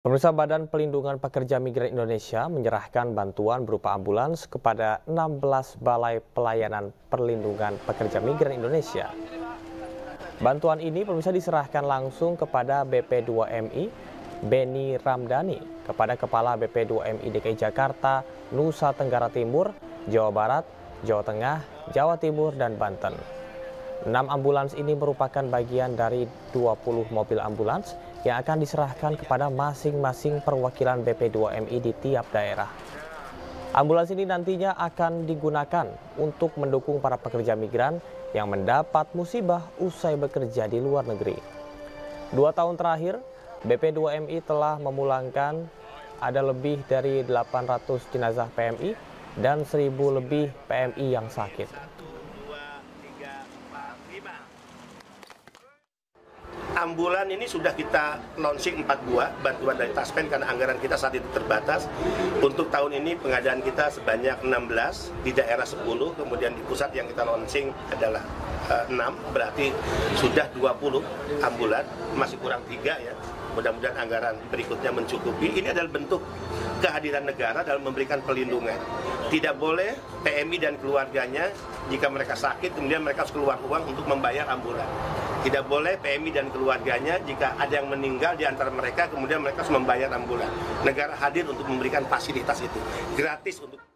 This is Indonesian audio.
Pemirsa, Badan Pelindungan Pekerja Migran Indonesia menyerahkan bantuan berupa ambulans kepada 16 Balai Pelayanan Perlindungan Pekerja Migran Indonesia. Bantuan ini pemirsa diserahkan langsung kepada BP2MI Benny Ramdhani, kepada Kepala BP2MI DKI Jakarta, Nusa Tenggara Timur, Jawa Barat, Jawa Tengah, Jawa Timur, dan Banten. 6 ambulans ini merupakan bagian dari 20 mobil ambulans yang akan diserahkan kepada masing-masing perwakilan BP2MI di tiap daerah. Ambulans ini nantinya akan digunakan untuk mendukung para pekerja migran yang mendapat musibah usai bekerja di luar negeri. 2 tahun terakhir, BP2MI telah memulangkan ada lebih dari 800 jenazah PMI dan 1.000 lebih PMI yang sakit. Ambulan ini sudah kita launching 42, bantuan dari Taspen, karena anggaran kita saat itu terbatas. Untuk tahun ini pengadaan kita sebanyak 16, di daerah 10, kemudian di pusat yang kita launching adalah 6, berarti sudah 20 ambulan, masih kurang 3 ya. Mudah-mudahan anggaran berikutnya mencukupi. Ini adalah bentuk kehadiran negara dalam memberikan perlindungan. Tidak boleh PMI dan keluarganya jika mereka sakit kemudian mereka harus keluar uang untuk membayar ambulan. Tidak boleh PMI dan keluarganya jika ada yang meninggal di antara mereka kemudian mereka harus membayar ambulan. Negara hadir untuk memberikan fasilitas itu gratis untuk